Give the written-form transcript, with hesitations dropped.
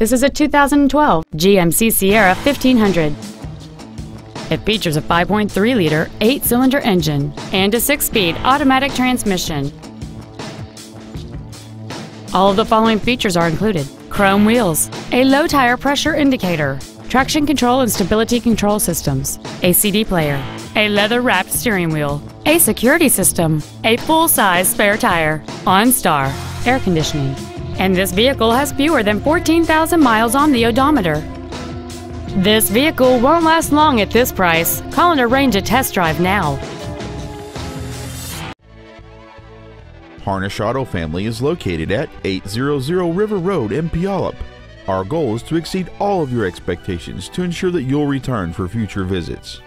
This is a 2012 GMC Sierra 1500. It features a 5.3-liter 8-cylinder engine and a 6-speed automatic transmission. All of the following features are included: chrome wheels, a low tire pressure indicator, traction control and stability control systems, a CD player, a leather-wrapped steering wheel, a security system, a full-size spare tire, OnStar, air conditioning. And this vehicle has fewer than 14,000 miles on the odometer. This vehicle won't last long at this price. Call and arrange a test drive now. Harnish Auto Family is located at 800 River Road in Puyallup. Our goal is to exceed all of your expectations to ensure that you'll return for future visits.